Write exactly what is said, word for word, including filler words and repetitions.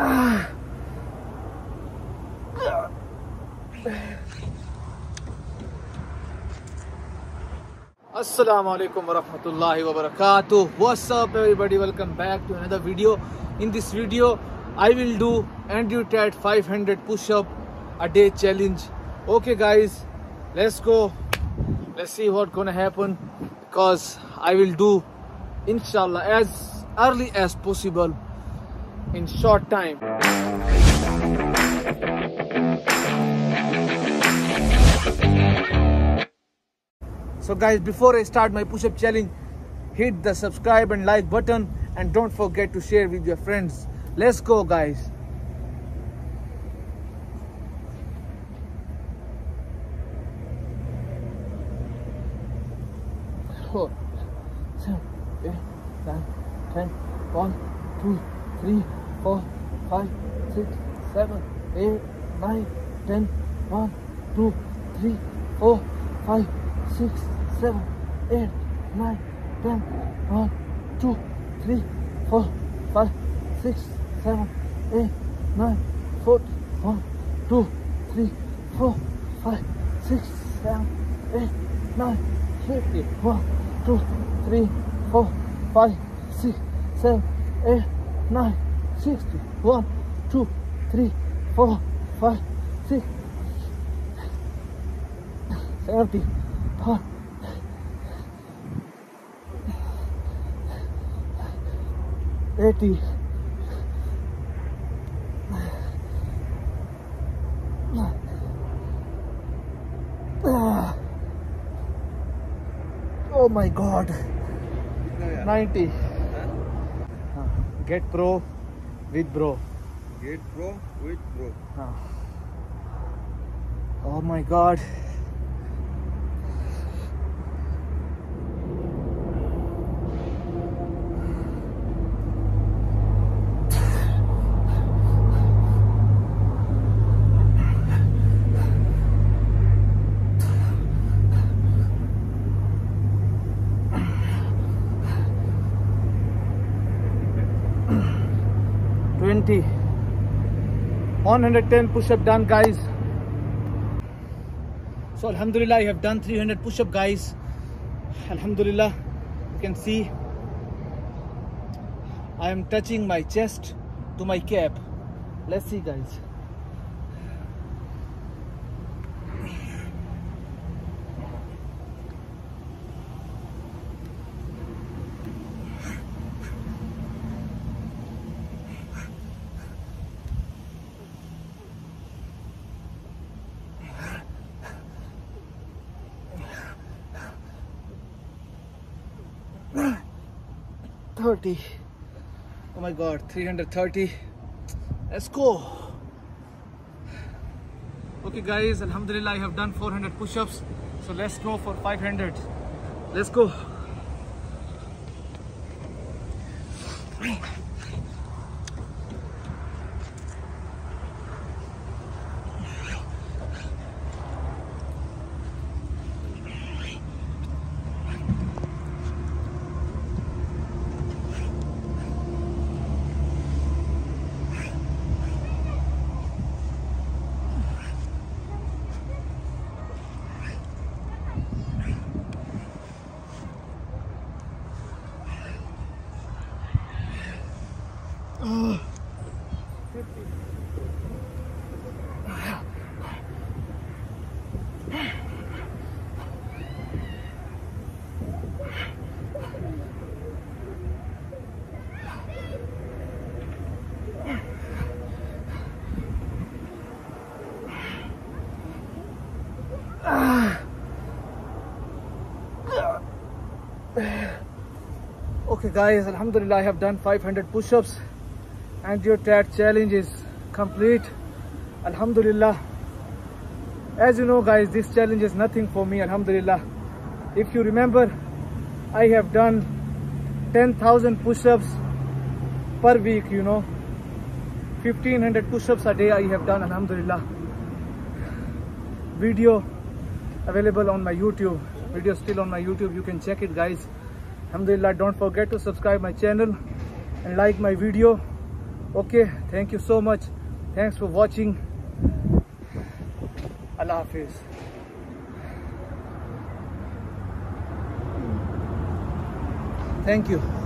Ah. Ah. Assalamu alaikum warahmatullahi wabarakatuh. What's up everybody, welcome back to another video. In this video I will do Andrew Tate five hundred push-up a day challenge. Okay guys, let's go, let's see what's gonna happen, because I will do inshallah as early as possible in short time. So guys, before I start my push-up challenge, hit the subscribe and like button, and don't forget to share with your friends. Let's go guys. One, two, three, four, five, six, seven, eight, nine, ten, one, two, three, four, five, six, seven, eight, nine, fifty, one, two, three, four, five, six, seven, eight, nine, sixty, one, two, three, four, five, six, seventy, eighty. Oh my god, ninety. Huh? Get Pro with Bro. Get Pro with Bro. Huh. Oh my god. one hundred ten push-up done guys. So alhamdulillah, I have done three hundred push-up guys. Alhamdulillah, you can see I am touching my chest to my cap. Let's see guys. thirty. Oh my god, three hundred thirty. Let's go. Okay guys, alhamdulillah, I have done four hundred push-ups, so let's go for five hundred. Let's go. Okay guys, alhamdulillah, I have done five hundred push-ups and your Tate challenge is complete. Alhamdulillah. As you know guys, this challenge is nothing for me. Alhamdulillah. If you remember, I have done ten thousand push-ups per week, you know, fifteen hundred push-ups a day I have done. Alhamdulillah. Video available on my YouTube. Video still on my YouTube. You can check it guys. Alhamdulillah, don't forget to subscribe my channel and like my video. Okay, thank you so much. Thanks for watching. Allah Hafiz. Thank you.